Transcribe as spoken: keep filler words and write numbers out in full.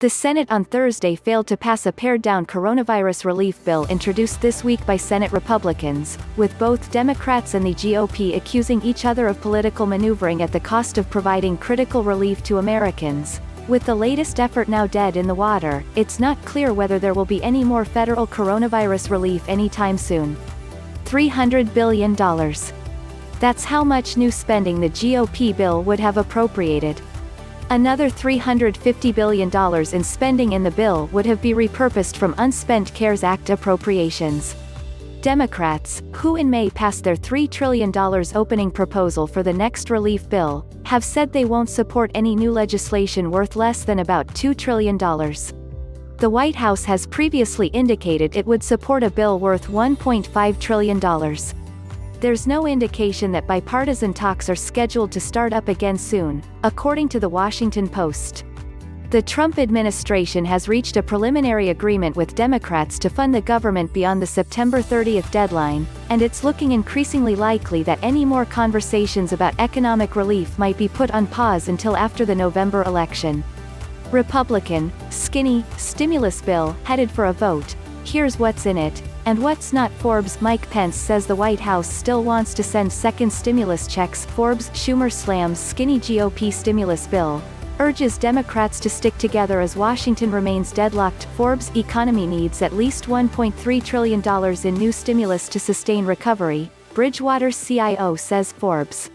The Senate on Thursday failed to pass a pared-down coronavirus relief bill introduced this week by Senate Republicans, with both Democrats and the G O P accusing each other of political maneuvering at the cost of providing critical relief to Americans. With the latest effort now dead in the water, it's not clear whether there will be any more federal coronavirus relief anytime soon. three hundred billion dollars. That's how much new spending the G O P bill would have appropriated. Another three hundred fifty billion dollars in spending in the bill would have been repurposed from unspent CARES Act appropriations. Democrats, who in May passed their three trillion dollars opening proposal for the next relief bill, have said they won't support any new legislation worth less than about two trillion dollars. The White House has previously indicated it would support a bill worth one point five trillion dollars. There's no indication that bipartisan talks are scheduled to start up again soon, according to The Washington Post. The Trump administration has reached a preliminary agreement with Democrats to fund the government beyond the September thirtieth deadline, and it's looking increasingly likely that any more conversations about economic relief might be put on pause until after the November election. Republican, skinny, stimulus bill, headed for a vote. Here's what's in it, and what's not. Forbes' Mike Pence says the White House still wants to send second stimulus checks. Forbes' Schumer slams skinny G O P stimulus bill, urges Democrats to stick together as Washington remains deadlocked. Forbes' economy needs at least one point three trillion dollars in new stimulus to sustain recovery, Bridgewater C I O says. Forbes'